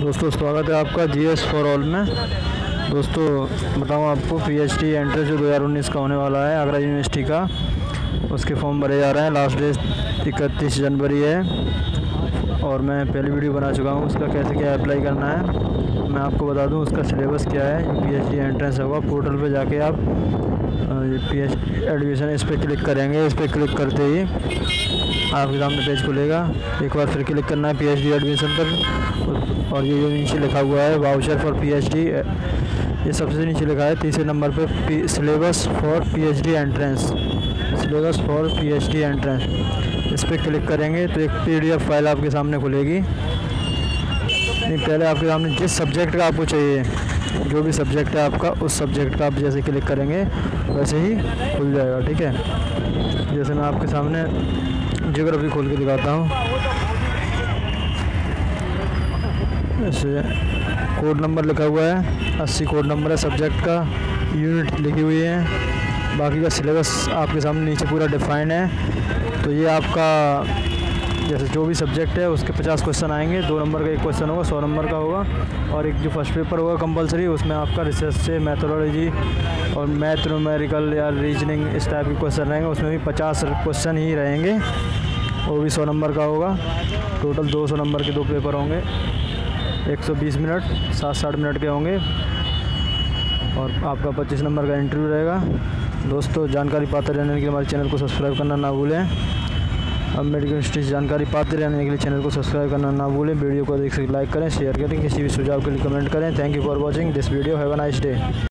दोस्तों स्वागत है आपका जीएस फॉर ऑल में। दोस्तों बताऊं आपको पीएचडी एंट्रेंस जो 2019 का होने वाला है आगरा यूनिवर्सिटी का, उसके फॉर्म भरे जा रहे हैं। लास्ट डेट 31 जनवरी है और मैं पहली वीडियो बना चुका हूं उसका कैसे क्या अप्लाई करना है। मैं आपको बता दूं उसका सिलेबस क्या है। पीएचडी एंट्रेंस होगा, पोर्टल पर जाके आप पीएचडी एडमिशन इस पर क्लिक करेंगे। इस पर क्लिक करते ही आपके सामने पेज खुलेगा। एक बार फिर क्लिक करना है पीएचडी एडमिशन पर, और ये जो नीचे लिखा हुआ है वाउचर फॉर पीएचडी, ये सबसे नीचे लिखा है तीसरे नंबर पर syllabus for PhD entrance. Syllabus for PhD entrance इस पर क्लिक करेंगे तो एक पीडीएफ फाइल आपके सामने खुलेगी। पहले आपके सामने जिस सब्जेक्ट का आपको चाहिए, जो भी सब्जेक्ट है आपका, उस सब्जेक्ट का आप जैसे क्लिक करेंगे वैसे ही खुल जाएगा। ठीक है, जैसे मैं आपके सामने ज्योग्राफी खोल के दिखाता हूँ। इसे कोड नंबर लिखा हुआ है 80, कोड नंबर है सब्जेक्ट का, यूनिट लिखी हुई है, बाकी का सिलेबस आपके सामने नीचे पूरा डिफाइन है। तो ये आपका जैसे जो भी सब्जेक्ट है उसके 50 क्वेश्चन आएंगे। 2 नंबर का एक क्वेश्चन होगा, 100 नंबर का होगा, और एक जो फर्स्ट पेपर होगा कंपलसरी, उसमें आपका रिसर्च से मेथोडोलॉजी और मैथ, न्यूमेरिकल या रीजनिंग इस टाइप के क्वेश्चन रहेंगे। उसमें भी 50 क्वेश्चन ही रहेंगे, वो भी 100 नंबर का होगा। टोटल 200 नंबर के 2 पेपर होंगे, 120 मिनट 60 मिनट के होंगे, और आपका 25 नंबर का इंटरव्यू रहेगा। दोस्तों जानकारी पाते रहने के लिए हमारे चैनल को सब्सक्राइब करना ना भूलें। अब मेडिकल हिस्ट्री जानकारी पाते रहने के लिए चैनल को सब्सक्राइब करना ना भूलें। वीडियो को अधिक से लाइक करें, शेयर करें, किसी भी सुझाव के लिए कमेंट करें। Thank you for watching this video. Have a nice day.